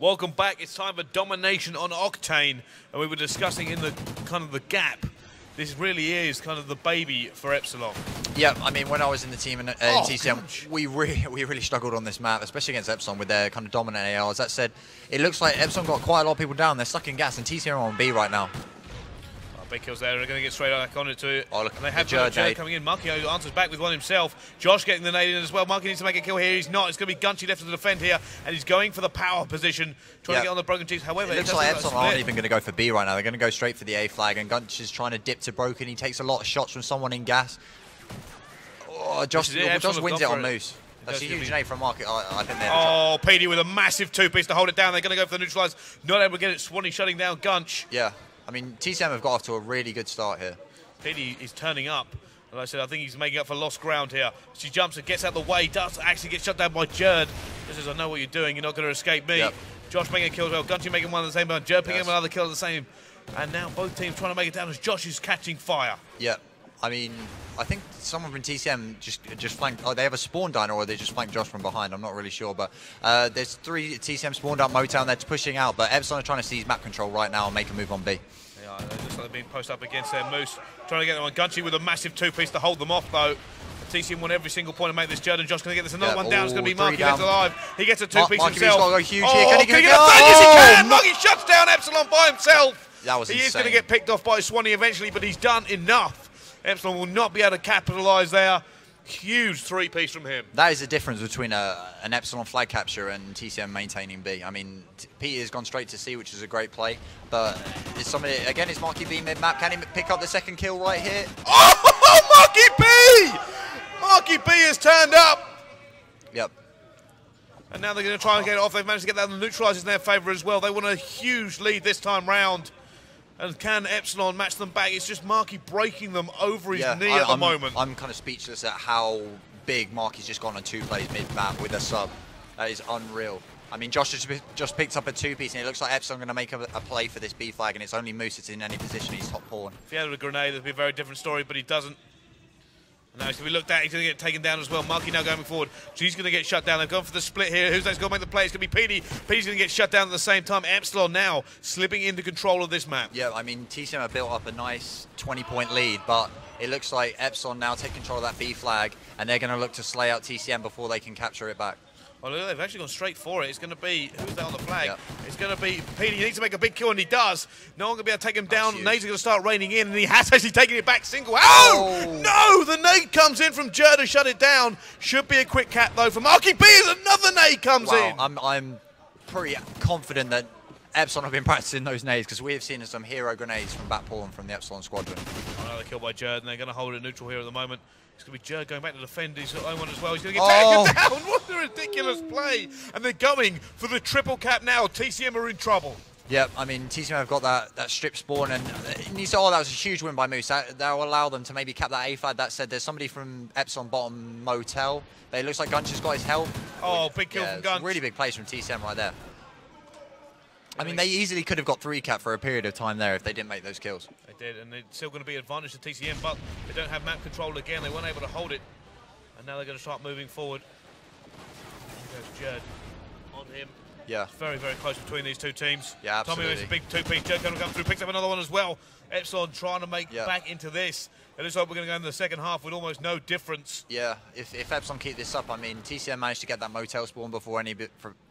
Welcome back. It's time for domination on Octane, and we were discussing in the kind of the gap. This really is kind of the baby for Epsilon. Yeah, I mean, when I was in the team in TCM, gosh, we really struggled on this map, especially against Epsilon with their kind of dominant ARs. That said, it looks like Epsilon got quite a lot of people down. They're sucking gas, and TCM are on B right now. Big kills there, they're going to get straight back on it too. Oh, look, and they have Jerd coming in. Markio answers back with one himself. Josh getting the nade in as well. Markio needs to make a kill here. He's not. It's going to be Gunchy left to defend here, and he's going for the power position, trying to get on the broken teams. However, it looks like Epsilon aren't even going to go for B right now. They're going to go straight for the A flag, and Gunchy is trying to dip to broken. He takes a lot of shots from someone in gas. Oh, Josh wins it on Moose. That's a huge nade from Markio. I think they're Petey with a massive two-piece to hold it down. They're going to go for the neutralize. Not able to get it. Swanny shutting down Gunch. Yeah. I mean, TCM have got off to a really good start here. Petey is turning up. Like I said, I think he's making up for lost ground here. She jumps and gets out the way. Does actually get shut down by Jerd. He says, I know what you're doing. You're not going to escape me. Yep. Josh making a kill as well. Gunchy making one at the same time. Jerd picking up another kill at the same. And now both teams trying to make it down as Josh is catching fire. Yeah. I mean, I think someone from TCM just flanked. Oh, they have a spawn diner, or they just flanked Josh from behind. I'm not really sure, but there's three TCM spawned up Motown. They're pushing out, but Epsilon are trying to seize map control right now and make a move on B. Yeah, it looks like they're being posted up against their Moose. Trying to get them on Gunchy with a massive two-piece to hold them off, though. TCM won every single point to make this. Jerd and Josh going to get this. Another one down. It's going to be Marky left alive. He gets a two-piece himself. Marky's got to go huge here. Can he get it? Yes, he can. Marky shuts down Epsilon by himself. That was insane. He is going to get picked off by Swanny eventually, but he's done enough. Epsilon will not be able to capitalise there. Huge three-piece from him. That is the difference between an Epsilon flag capture and TCM maintaining B. I mean, Petey has gone straight to C, which is a great play. But it's somebody, again, it's Marky B mid-map. Can he pick up the second kill right here? Oh, Marky B! Marky B has turned up. Yep. And now they're going to try and get it off. They've managed to get that neutralised in their favour as well. They want a huge lead this time round. And can Epsilon match them back? It's just Marky breaking them over his knee at the moment. I'm kind of speechless at how big Marky's just gone on two plays mid-map with a sub. That is unreal. I mean, Josh has just picked up a two-piece, and it looks like Epsilon going to make a play for this B flag, and it's only Moose that's in any position. He's top pawn. If he had a grenade, it would be a very different story, but he doesn't. Now he's going to be looked at, he's going to get taken down as well. Marky now going forward, she's going to get shut down. They've gone for the split here. Who's next going to make the play? It's going to be Petey. Petey's going to get shut down at the same time. Epsilon now slipping into control of this map. Yeah, I mean, TCM have built up a nice 20-point lead, but it looks like Epsilon now take control of that B flag, and they're going to look to slay out TCM before they can capture it back. Oh, look, they've actually gone straight for it. It's going to be, who's that on the flag? Yep. It's going to be Petey. He needs to make a big kill, and he does. No one going to be able to take him down. Nade's going to start raining in, and he has actually taken it back single. Oh, no! The nade comes in from Jerd to shut it down. Should be a quick cap, though, from Marky B. Another nade comes in. I'm pretty confident that Epsilon have been practicing those nades, because we have seen some hero grenades from Backpawn from the Epsilon squadron. Another kill by Jerd, and they're going to hold it neutral here at the moment. It's going to be Jerd going back to defend his own one as well. He's going to get taken down. What a ridiculous play. And they're going for the triple cap now. TCM are in trouble. Yep, I mean, TCM have got that strip spawn. And that was a huge win by Moose. That'll allow them to maybe cap that A flag. That said, there's somebody from Epsilon bottom motel. But it looks like Gunch has got his help. Oh, big kill from Gunch. Really big plays from TCM right there. I mean, they easily could have got three cap for a period of time there if they didn't make those kills. They did, and it's still going to be an advantage to TCM, but they don't have map control again. They weren't able to hold it, and now they're going to start moving forward. There goes Jerd on him. Yeah. It's very, very close between these two teams. Yeah, absolutely. Tommy with a big two-piece. Jerd going to come through, picks up another one as well. Epsilon trying to make back into this. It looks like we're going to go into the second half with almost no difference. Yeah, if Epsilon keep this up, I mean, TCM managed to get that motel spawn before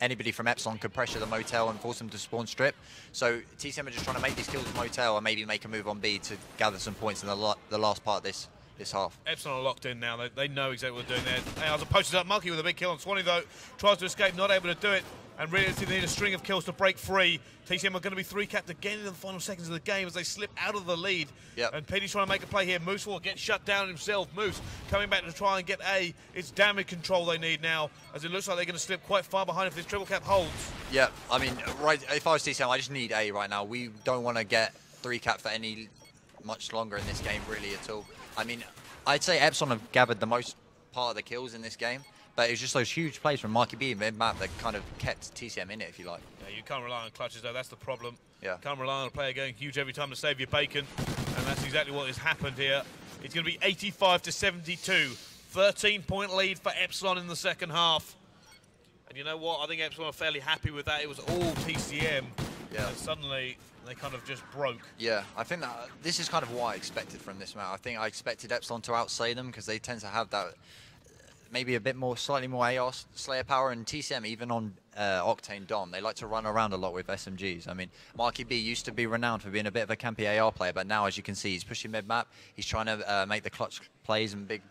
anybody from Epsilon could pressure the motel and force them to spawn strip. So TCM are just trying to make these kills with motel and maybe make a move on B to gather some points in the last part of this half. Epsilon are locked in now. They know exactly what they're doing there. As a posted up Marky with a big kill on Swanny, though. Tries to escape, not able to do it. And really, they need a string of kills to break free. TCM are going to be three-capped again in the final seconds of the game as they slip out of the lead. Yep. And Petey's trying to make a play here. Moose will get shut down himself. Moose coming back to try and get A. It's damage control they need now, as it looks like they're going to slip quite far behind if this triple cap holds. Yeah, I mean, right. If I was TCM, I just need A right now. We don't want to get three-capped for any much longer in this game, really, at all. I mean, I'd say Epsilon have gathered the most part of the kills in this game. But it was just those huge plays from Marky B and mid-map that kind of kept TCM in it, if you like. Yeah, you can't rely on clutches, though. That's the problem. Yeah. Can't rely on a player going huge every time to save your bacon. And that's exactly what has happened here. It's going to be 85 to 72. 13-point lead for Epsilon in the second half. And you know what? I think Epsilon are fairly happy with that. It was all TCM. Yeah. And suddenly they kind of just broke. Yeah, I think that this is kind of what I expected from this match. I think I expected Epsilon to outslay them because they tend to have that maybe a bit more, slightly more AR Slayer power, and TCM, even on Octane Dom, they like to run around a lot with SMGs. I mean, Marky B used to be renowned for being a bit of a campy AR player, but now, as you can see, he's pushing mid-map. He's trying to make the clutch plays and big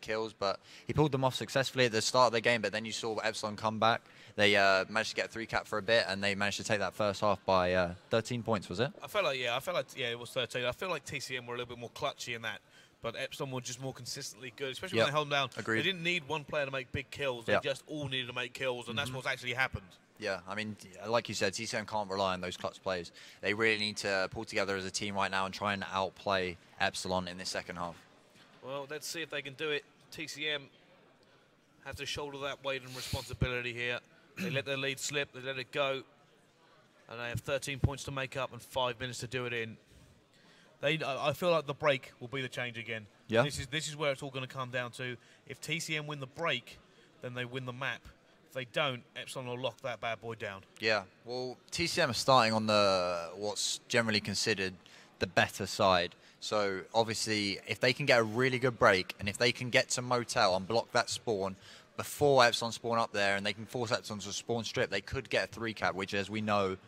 kills, but he pulled them off successfully at the start of the game, but then you saw Epsilon come back. They managed to get a 3-cap for a bit, and they managed to take that first half by 13 points, was it? I felt like, yeah, it was 13. I feel like TCM were a little bit more clutchy in that. But Epsilon were just more consistently good, especially when they held them down. Agreed. They didn't need one player to make big kills. They just all needed to make kills, and that's what's actually happened. Yeah, I mean, like you said, TCM can't rely on those clutch plays. They really need to pull together as a team right now and try and outplay Epsilon in this second half. Well, let's see if they can do it. TCM has to shoulder that weight and responsibility here. They let their lead slip. They let it go. And they have 13 points to make up and 5 minutes to do it in. I feel like the break will be the change again. Yeah. This is where it's all going to come down to. If TCM win the break, then they win the map. If they don't, Epsilon will lock that bad boy down. Yeah. Well, TCM are starting on what's generally considered the better side. So obviously, if they can get a really good break, and if they can get to Motel and block that spawn before Epsilon spawn up there, and they can force Epsilon to spawn strip, they could get a 3-cap, which, as we know,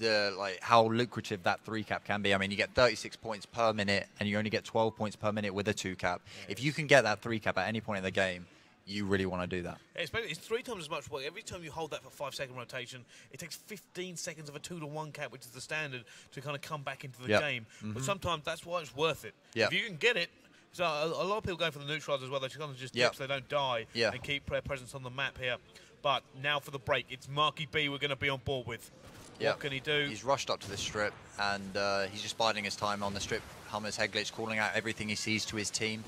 like how lucrative that 3-cap can be. I mean, you get 36 points per minute, and you only get 12 points per minute with a 2-cap. Yes. If you can get that 3-cap at any point in the game, you really want to do that. Yeah, it's 3 times as much work. Every time you hold that for 5-second rotation, it takes 15 seconds of a 2-to-1 cap, which is the standard, to kind of come back into the game. But sometimes that's why it's worth it. If you can get it. So a lot of people go for the neutralizer as well. They kind of just dip so they don't die and keep their presence on the map here. But now for the break, it's Marky B we're going to be on board with. What can he do? He's rushed up to this strip, and he's just biding his time on the strip. Hummer's head glitch, calling out everything he sees to his team.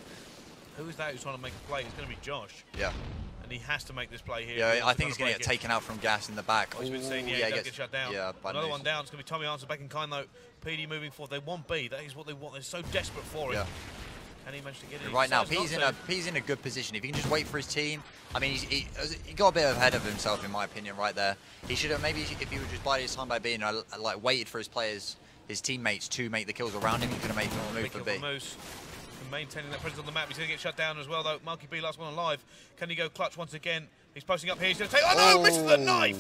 Who is that who's trying to make a play? It's going to be Josh. Yeah. And he has to make this play here. Yeah, I think he's going to get taken out from Gas in the back. Oh, he gets shut down. Yeah, another one down. It's going to be Tommy answer back in kind, though. Petey moving forward. They want B. That is what they want. They're so desperate for it. Yeah. And he managed to get it. Right now, P's in a good position. If he can just wait for his team, I mean, he got a bit ahead of himself, in my opinion, right there. He should have, maybe if he would just bide his time by being, like, waited for his players, his teammates to make the kills around him, he could have made them all move for B. Moose, maintaining that presence on the map. He's going to get shut down as well, though. Marky B, last one alive. Can he go clutch once again? He's posting up here. He's going to take, oh no, misses the knife!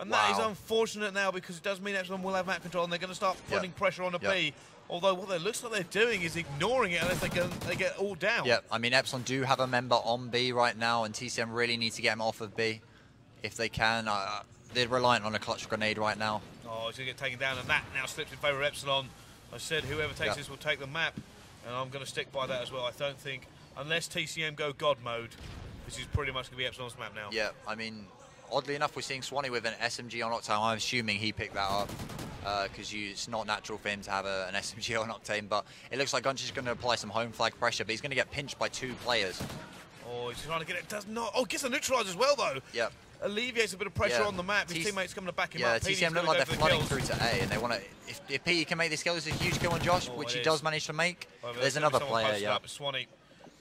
And that is unfortunate now, because it does mean Epsilon will have map control, and they're going to start putting pressure on a B. Although what it looks like they're doing is ignoring it unless they get all down. Yeah, I mean, Epsilon do have a member on B right now, and TCM really need to get him off of B if they can. They're reliant on a clutch grenade right now. Oh, he's going to get taken down, and that now slips in favour of Epsilon. I said whoever takes this will take the map, and I'm going to stick by that as well. I don't think, unless TCM go God mode, this is pretty much going to be Epsilon's map now. Yeah, I mean, oddly enough, we're seeing Swanny with an SMG on Octane. I'm assuming he picked that up, because it's not natural for him to have an SMG on Octane, but it looks like Gunchy's going to apply some home flag pressure, but he's going to get pinched by 2 players. Oh, he's trying to get it. Does not. Oh, gets a neutralizer as well, though. Yeah. Alleviates a bit of pressure on the map. His teammates coming to back him up. TCM look like they're flooding through to A, and they want to. If Petey can make this kill, there's a huge kill on Josh, which he does manage to make. Well, there's another player. Yeah. Swanny,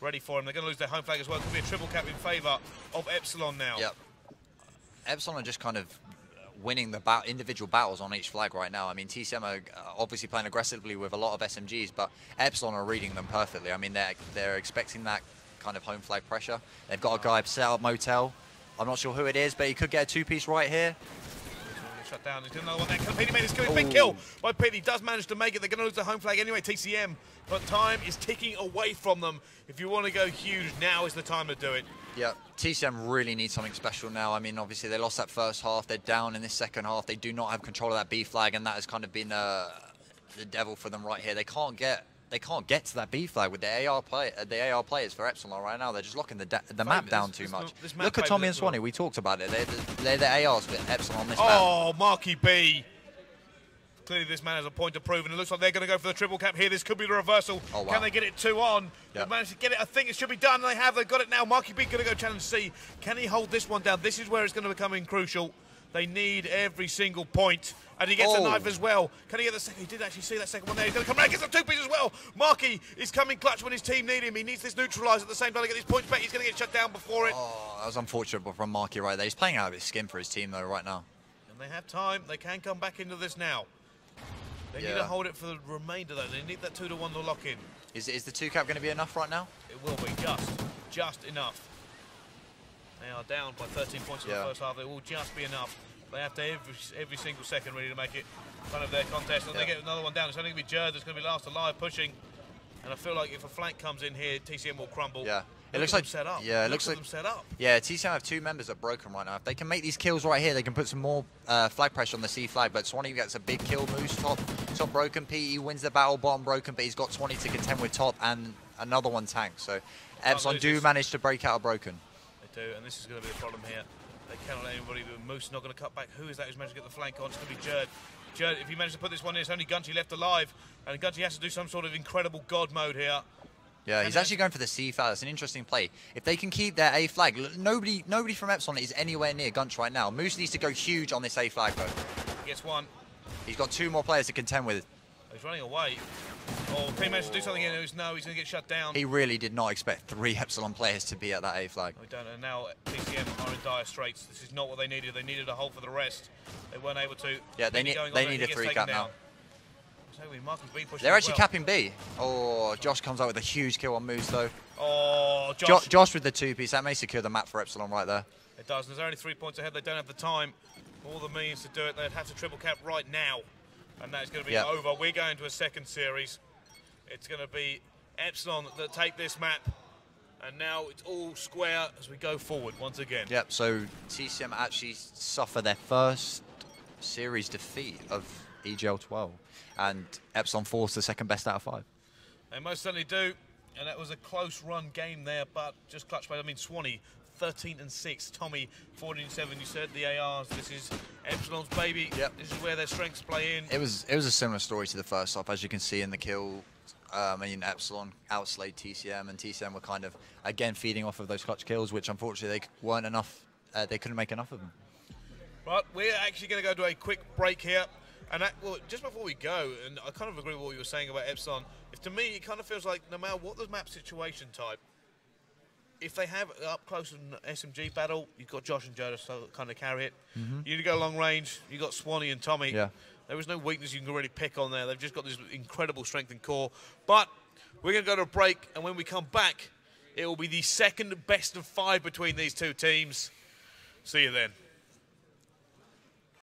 ready for him. They're going to lose their home flag as well. It's going to be a 3-cap in favour of Epsilon now. Yep. Epsilon are just kind of winning the individual battles on each flag right now. I mean, TCM are obviously playing aggressively with a lot of SMGs, but Epsilon are reading them perfectly. I mean, they're expecting that kind of home flag pressure. They've got a guy set out Motel. I'm not sure who it is, but he could get a 2-piece right here. Shut down. He's doing another one there. Petey made his kill. Big kill by Petey. Does manage to make it. They're going to lose the home flag anyway, TCM. But time is ticking away from them. If you want to go huge, now is the time to do it. Yeah, TCM really needs something special now. I mean, obviously, they lost that first half. They're down in this second half. They do not have control of that B flag, and that has kind of been the devil for them right here. They can't get to that B flag with the AR players for Epsilon right now. They're just locking the map down too much. Look at Tommy and Swanny. We talked about it. They're the ARs for Epsilon on this map. Oh, Marky B. Clearly, this man has a point to prove, and it looks like they're going to go for the 3-cap here. This could be the reversal. Oh, wow. Can they get it 2 on? They've managed to get it. I think it should be done. They have. They've got it now. Marky B going to go challenge C. Can he hold this one down? This is where it's going to become crucial. They need every single point. And he gets a knife as well. Can he get the second? He did actually see that second one there. He's going to come back. He gets the two-piece as well. Marky is coming clutch when his team need him. He needs this neutralise at the same time to get these points back. He's going to get shut down before it. Oh, that was unfortunate from Marky right there. He's playing out of his skin for his team, though, right now. And they have time. They can come back into this now. They need to hold it for the remainder, though. They need that 2-to-1 to lock in. Is the 2-cap going to be enough right now? It will be. Just enough. They are down by 13 points in the first half. It will just be enough. They have to every single second really to make it kind of their contest. And they get another one down. It's only going to be Jerd that's going to be last alive pushing. And I feel like if a flank comes in here, TCM will crumble. Yeah, it looks like set up. Yeah, it looks like them set up. Yeah, TCM have two members that are broken right now. If they can make these kills right here, they can put some more flag pressure on the C flag. But Swanny gets a big kill. Moose top broken. Petey wins the battle. Bottom broken, but he's got 20 to contend with top and another one tank. So Epsilon do manage to break out a broken. They do, and this is going to be a problem here. They cannot let anybody, but Moose not going to cut back. Who is that who's managed to get the flank on? It's going to be Jerd. Jerd, if he manages to put this one in, it's only Gunchy left alive. And Gunchy has to do some sort of incredible god mode here. Yeah, and he's actually going for the C flag. It's an interesting play. If they can keep their A flag, nobody from Epsilon is anywhere near Gunchy right now. Moose needs to go huge on this A flag, though. He gets one. He's got two more players to contend with. He's running away. Oh, he managed to do something in it. No, he's going to get shut down. He really did not expect three Epsilon players to be at that A flag. We don't, and now TCM are in dire straits. This is not what they needed. They needed a hole for the rest. They weren't able to. Yeah, they need a 3-cap now. So they're actually capping B. Oh, Josh comes out with a huge kill on Moose, though. Oh, Josh with the 2-piece. That may secure the map for Epsilon right there. It does. There's only 3 points ahead. They don't have the time or the means to do it. They'd have to triple cap right now. And that's going to be over. We're going to a second series. It's going to be Epsilon that take this map. And now it's all square as we go forward once again. Yep, so TCM actually suffer their first series defeat of EGL 12. And Epsilon forced the second best out of 5. They most certainly do. And that was a close run game there, but just clutch by, Swanny. 13-6, Tommy 14-7. You said the ARs. This is Epsilon's baby. Yep. This is where their strengths play in. It was a similar story to the first half, as you can see in the kill. Epsilon outslayed TCM, and TCM were kind of again feeding off of those clutch kills, which unfortunately they weren't enough. They couldn't make enough of them. Right, we're actually going to go to a quick break here. And just before we go, and I kind of agree with what you were saying about Epsilon. To me, it kind of feels like no matter what the map situation type. If they have up close and SMG battle, you've got Josh and Jonas to kind of carry it. You go long range, you've got Swanny and Tommy. Yeah. There is no weakness you can really pick on there. They've just got this incredible strength and core. But we're going to go to a break, and when we come back, it will be the second best of 5 between these two teams. See you then.